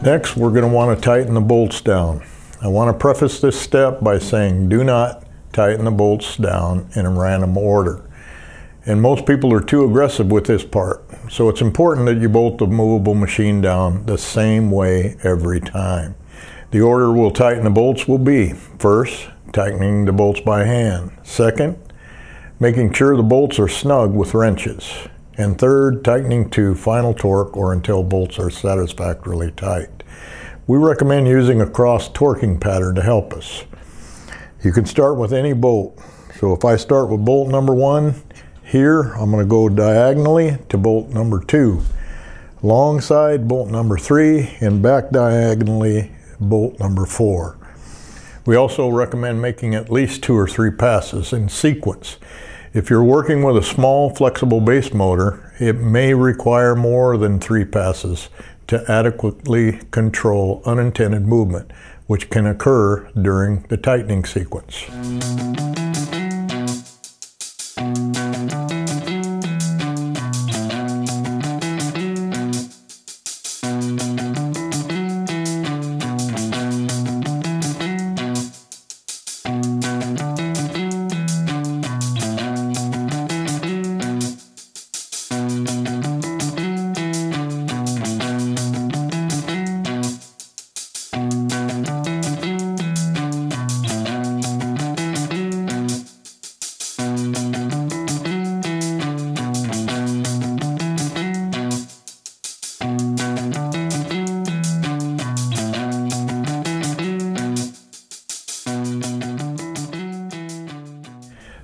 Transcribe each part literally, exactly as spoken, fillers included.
Next, we're going to want to tighten the bolts down. I want to preface this step by saying do not tighten the bolts down in a random order. And most people are too aggressive with this part. So it's important that you bolt the movable machine down the same way every time. The order we'll tighten the bolts will be, first, tightening the bolts by hand. Second, making sure the bolts are snug with wrenches. And third, tightening to final torque or until bolts are satisfactorily tight. We recommend using a cross torquing pattern to help us. You can start with any bolt. So if I start with bolt number one, here I'm going to go diagonally to bolt number two, long side bolt number three, and back diagonally bolt number four. We also recommend making at least two or three passes in sequence. If you're working with a small flexible base motor, it may require more than three passes to adequately control unintended movement, which can occur during the tightening sequence.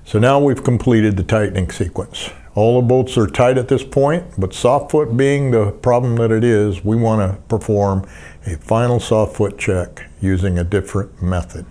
So now we've completed the tightening sequence. All the bolts are tight at this point, but soft foot being the problem that it is, we want to perform a final soft foot check using a different method.